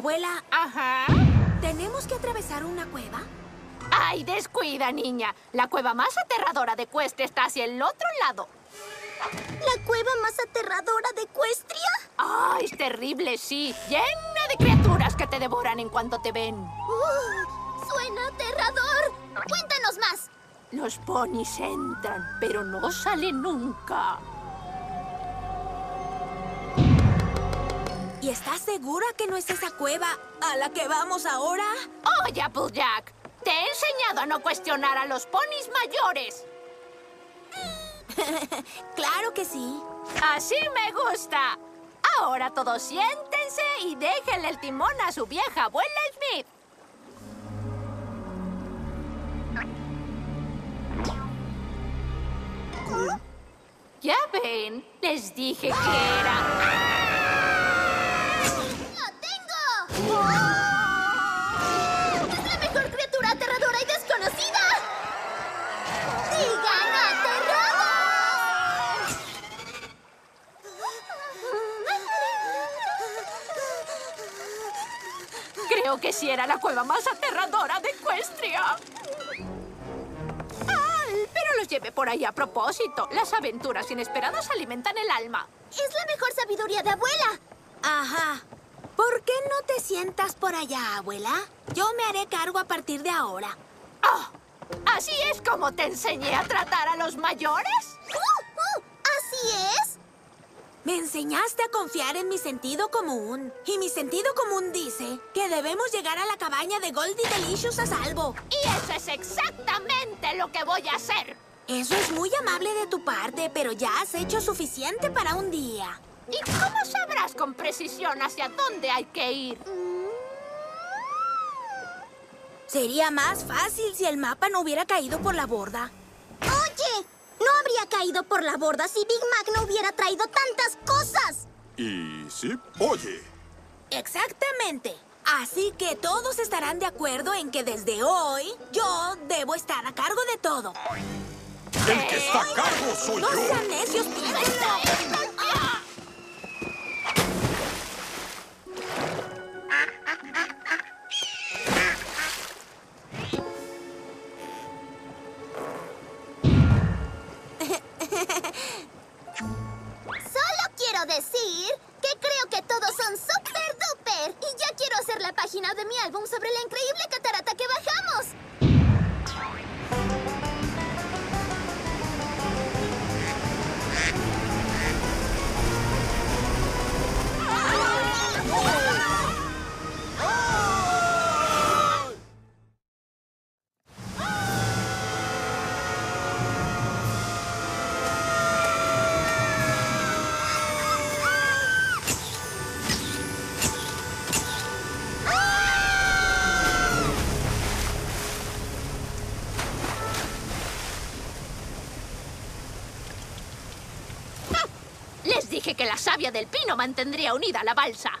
Abuela. Ajá. ¿Tenemos que atravesar una cueva? ¡Ay, descuida, niña! La cueva más aterradora de Equestria está hacia el otro lado. ¿La cueva más aterradora de Equestria? ¡Ay, es terrible, sí! Llena de criaturas que te devoran en cuanto te ven. ¡Suena aterrador! ¡Cuéntanos más! Los ponis entran, pero no salen nunca. ¿Y estás segura que no es esa cueva a la que vamos ahora? ¡Oye, Applejack! Te he enseñado a no cuestionar a los ponis mayores. Claro que sí. Así me gusta. Ahora todos siéntense y déjenle el timón a su vieja abuela Smith. ¿Ah? Ya ven, les dije que era... ¡Ah! ¡Lo tengo! ¡Oh! ¡Es la mejor criatura aterradora y desconocida! ¡Digan aterrados! Creo que sí era la cueva más aterradora de Equestria. Los lleve por ahí a propósito. Las aventuras inesperadas alimentan el alma. Es la mejor sabiduría de abuela. Ajá. ¿Por qué no te sientas por allá, abuela? Yo me haré cargo a partir de ahora. Oh, ¿así es como te enseñé a tratar a los mayores? ¿Así es? Me enseñaste a confiar en mi sentido común. Y mi sentido común dice que debemos llegar a la cabaña de Goldie Delicious a salvo. Y eso es exactamente lo que voy a hacer. Eso es muy amable de tu parte, pero ya has hecho suficiente para un día. ¿Y cómo sabrás con precisión hacia dónde hay que ir? Sería más fácil si el mapa no hubiera caído por la borda. ¡Oye! No habría caído por la borda si Big Mac no hubiera traído tantas cosas. Y sí, oye. Exactamente. Así que todos estarán de acuerdo en que desde hoy yo debo estar a cargo de todo. El que está a cargo soy yo. No sean necios, piénsenlo. Decir que creo que todos son súper duper y ya quiero hacer la página de mi álbum sobre la increíble catarata que bajamos. Dije que la savia del pino mantendría unida la balsa.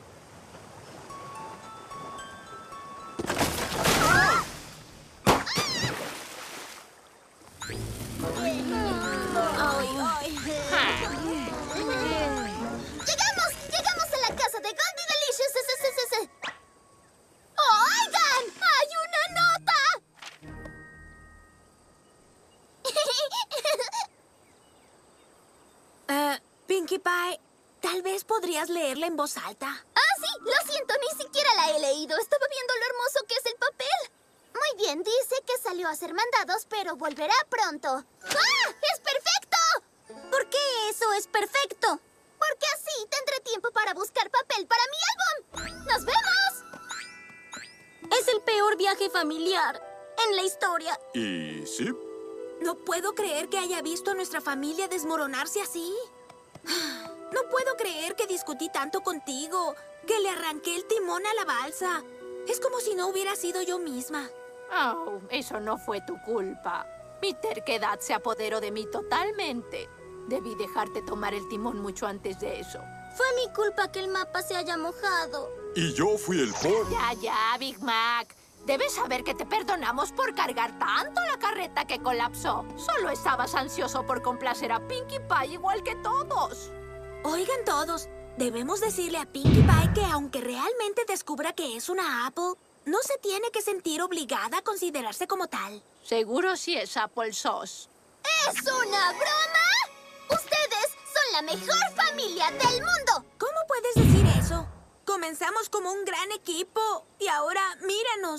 ¡Llegamos a la casa de Goldie Delicious! ¡Oigan! ¡Hay una nota! Pinkie Pie, tal vez podrías leerla en voz alta. ¡Ah, sí! Lo siento, ni siquiera la he leído. Estaba viendo lo hermoso que es el papel. Muy bien, dice que salió a hacer mandados, pero volverá pronto. ¡Ah! ¡Es perfecto! ¿Por qué eso es perfecto? Porque así tendré tiempo para buscar papel para mi álbum. ¡Nos vemos! Es el peor viaje familiar en la historia. ¿Y sí? No puedo creer que haya visto a nuestra familia desmoronarse así. No puedo creer que discutí tanto contigo, que le arranqué el timón a la balsa. Es como si no hubiera sido yo misma. Oh, eso no fue tu culpa. Mi terquedad se apoderó de mí totalmente. Debí dejarte tomar el timón mucho antes de eso. Fue mi culpa que el mapa se haya mojado. Y yo fui el pobre. Ya, Big Mac. Debes saber que te perdonamos por cargar tanto la carreta que colapsó. Solo estabas ansioso por complacer a Pinkie Pie igual que todos. Oigan todos, Debemos decirle a Pinkie Pie que aunque realmente descubra que es una Apple, no se tiene que sentir obligada a considerarse como tal. Seguro sí es Apple Sauce. ¿Es una broma? ¡Ustedes son la mejor familia del mundo! ¿Cómo puedes decir eso? Comenzamos como un gran equipo y ahora míranos.